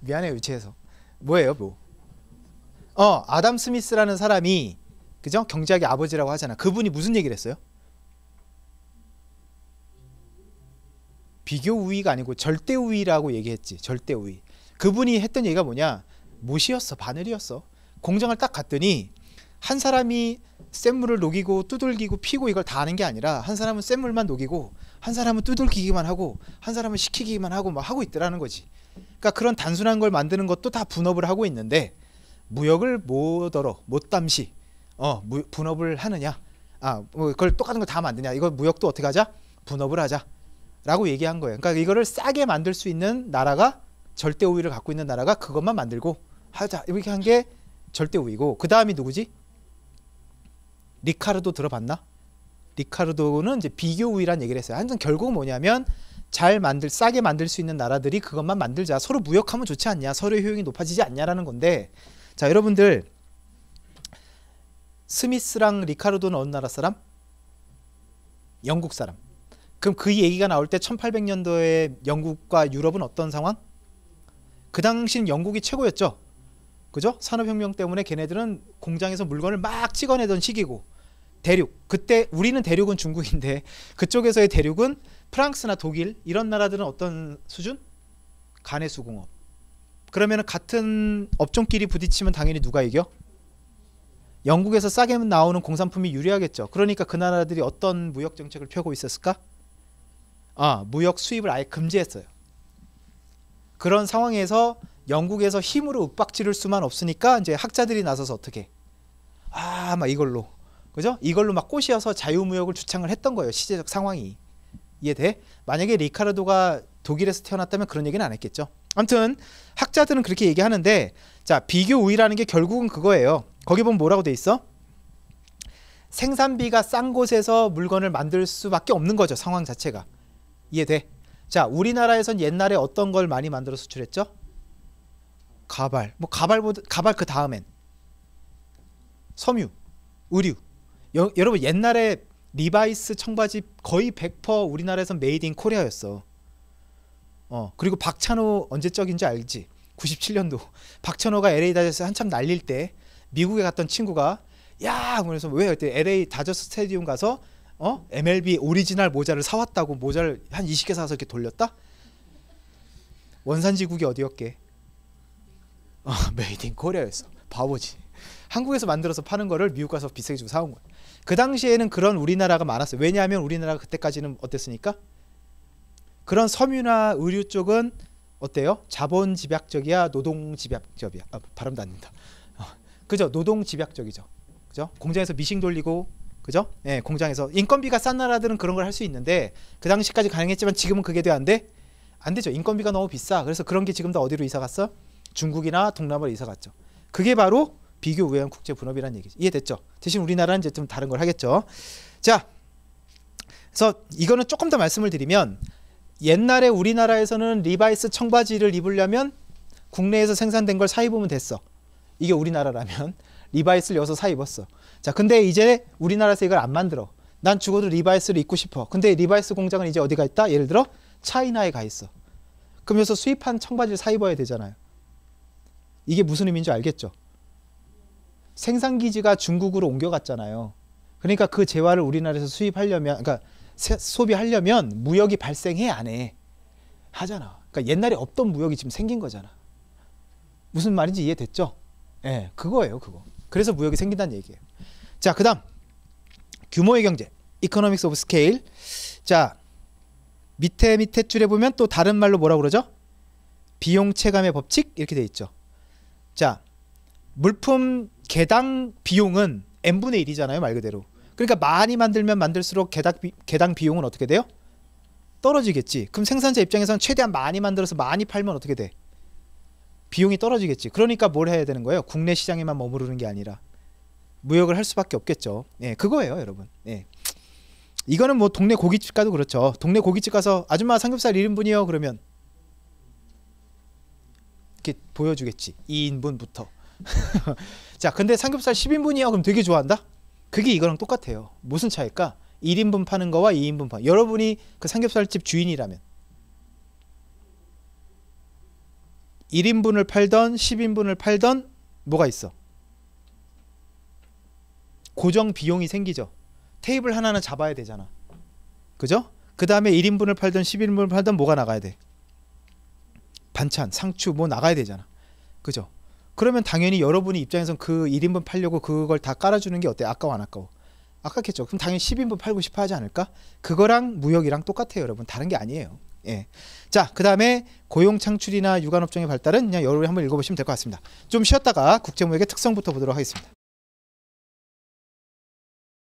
미안해요 유치해서. 뭐예요 뭐? 아담 스미스라는 사람이 그죠? 경제학의 아버지라고 하잖아. 그분이 무슨 얘기를 했어요? 비교 우위가 아니고 절대 우위라고 얘기했지. 절대 우위. 그분이 했던 얘기가 뭐냐? 못이었어. 바늘이었어. 공장을 딱 갔더니 한 사람이 샘물을 녹이고 두들기고 피고 이걸 다 하는 게 아니라 한 사람은 샘물만 녹이고 한 사람은 두들기기만 하고 한 사람은 식히기만 하고 막 하고 있더라는 거지. 그러니까 그런 단순한 걸 만드는 것도 다 분업을 하고 있는데 무역을 뭐더러 못담시 분업을 하느냐, 뭐 그걸 똑같은 거 다 만드냐, 이거 무역도 어떻게 하자? 분업을 하자 라고 얘기한 거예요. 그러니까 이거를 싸게 만들 수 있는 나라가, 절대 우위를 갖고 있는 나라가 그것만 만들고 하자 이렇게 한 게 절대 우위고, 그 다음이 누구지? 리카르도 들어봤나? 리카르도는 이제 비교 우위란 얘기를 했어요. 항상 결국 뭐냐면 싸게 만들 수 있는 나라들이 그것만 만들자, 서로 무역하면 좋지 않냐, 서로의 효용이 높아지지 않냐라는 건데, 자 여러분들 스미스랑 리카르도는 어느 나라 사람? 영국 사람. 그럼 그 얘기가 나올 때 1800년도에 영국과 유럽은 어떤 상황? 그 당시는 영국이 최고였죠. 그죠? 산업혁명 때문에 걔네들은 공장에서 물건을 막 찍어내던 시기고, 대륙, 그때 우리는 대륙은 중국인데 그쪽에서의 대륙은 프랑스나 독일 이런 나라들은 어떤 수준? 가내수공업. 그러면 같은 업종끼리 부딪히면 당연히 누가 이겨? 영국에서 싸게 나오는 공산품이 유리하겠죠. 그러니까 그 나라들이 어떤 무역 정책을 펴고 있었을까? 무역 수입을 아예 금지했어요. 그런 상황에서 영국에서 힘으로 윽박지를 수만 없으니까 이제 학자들이 나서서 어떻게? 막 이걸로, 그죠? 이걸로 막 꼬시어서 자유무역을 주창을 했던 거예요. 시대적 상황이. 이해돼? 만약에 리카르도가 독일에서 태어났다면 그런 얘기는 안 했겠죠. 아무튼 학자들은 그렇게 얘기하는데, 자 비교 우위라는 게 결국은 그거예요. 거기 보면 뭐라고 돼 있어? 생산비가 싼 곳에서 물건을 만들 수밖에 없는 거죠. 상황 자체가. 이해돼? 자 우리나라에선 옛날에 어떤 걸 많이 만들어 수출했죠? 가발. 뭐 가발보다 가발 그 다음엔 섬유, 의류. 여러분 옛날에 리바이스 청바지 거의 100% 우리나라에선 메이드 인 코리아였어. 그리고 박찬호 언제적인지 알지? 97년도. 박찬호가 LA 다저스 한참 날릴 때 미국에 갔던 친구가 야! 그래서 왜? 그때 LA 다저스 스타디움 가서 MLB 오리지널 모자를 사왔다고 모자를 한 20개 사서 이렇게 돌렸다? 원산지국이 어디였게? 메이드 인 코리아였어. 바보지. 한국에서 만들어서 파는 거를 미국 가서 비싸게 주고 사온 거야. 그 당시에는 그런 우리나라가 많았어요. 왜냐하면 우리나라가 그때까지는 어땠습니까? 그런 섬유나 의류 쪽은 어때요? 자본 집약적이야, 노동 집약적이야. 발음도 안 된다. 그죠? 노동 집약적이죠. 그죠? 공장에서 미싱 돌리고, 그죠? 예, 공장에서 인건비가 싼 나라들은 그런 걸 할 수 있는데 그 당시까지 가능했지만 지금은 그게 돼 안 돼? 안 되죠. 인건비가 너무 비싸. 그래서 그런 게 지금 다 어디로 이사 갔어? 중국이나 동남아로 이사 갔죠. 그게 바로 비교 우위한 국제 분업이라는 얘기죠. 이해됐죠? 대신 우리나라는 이제 좀 다른 걸 하겠죠. 자, 그래서 이거는 조금 더 말씀을 드리면, 옛날에 우리나라에서는 리바이스 청바지를 입으려면 국내에서 생산된 걸 사 입으면 됐어. 이게 우리나라라면 리바이스를 여기서 사 입었어. 자, 근데 이제 우리나라에서 이걸 안 만들어. 난 죽어도 리바이스를 입고 싶어. 근데 리바이스 공장은 이제 어디가 있다? 예를 들어 차이나에 가 있어. 그럼 여기서 수입한 청바지를 사 입어야 되잖아요. 이게 무슨 의미인지 알겠죠? 생산기지가 중국으로 옮겨갔잖아요. 그러니까 그 재화를 우리나라에서 수입하려면, 그러니까 소비하려면 무역이 발생해 안 해? 하잖아. 그러니까 옛날에 없던 무역이 지금 생긴 거잖아. 무슨 말인지 이해됐죠? 예, 그거예요, 그거. 그래서 무역이 생긴다는 얘기예요. 자, 그 다음 규모의 경제, Economics of Scale. 자, 밑에 줄에 보면 또 다른 말로 뭐라고 그러죠? 비용 체감의 법칙 이렇게 돼 있죠. 자, 물품 개당 비용은 n분의 1이잖아요, 말 그대로. 그러니까 많이 만들면 만들수록 개당 비용은 어떻게 돼요? 떨어지겠지. 그럼 생산자 입장에서는 최대한 많이 만들어서 많이 팔면 어떻게 돼? 비용이 떨어지겠지. 그러니까 뭘 해야 되는 거예요? 국내 시장에만 머무르는 게 아니라 무역을 할 수밖에 없겠죠. 예, 그거예요, 여러분. 예. 이거는 뭐 동네 고깃집 가도 그렇죠. 동네 고깃집 가서 아줌마 삼겹살 1인분이요. 그러면 이렇게 보여주겠지. 2인분부터. 자, 근데 삼겹살 10인분이요. 그럼 되게 좋아한다? 그게 이거랑 똑같아요. 무슨 차일까? 1인분 파는 거와 2인분 파는. 여러분이 그 삼겹살집 주인이라면 1인분을 팔던 10인분을 팔던 뭐가 있어? 고정 비용이 생기죠. 테이블 하나는 잡아야 되잖아. 그죠? 그 다음에 1인분을 팔던 10인분을 팔던 뭐가 나가야 돼? 반찬, 상추 뭐 나가야 되잖아. 그죠? 그러면 당연히 여러분이 입장에선 그 1인분 팔려고 그걸 다 깔아주는 게 어때? 아까워 안 아까워? 아깝겠죠. 그럼 당연히 10인분 팔고 싶어 하지 않을까? 그거랑 무역이랑 똑같아요, 여러분. 다른 게 아니에요. 예. 자, 그 다음에 고용 창출이나 유관업종의 발달은 그냥 여러분이 한번 읽어보시면 될 것 같습니다. 좀 쉬었다가 국제무역의 특성부터 보도록 하겠습니다.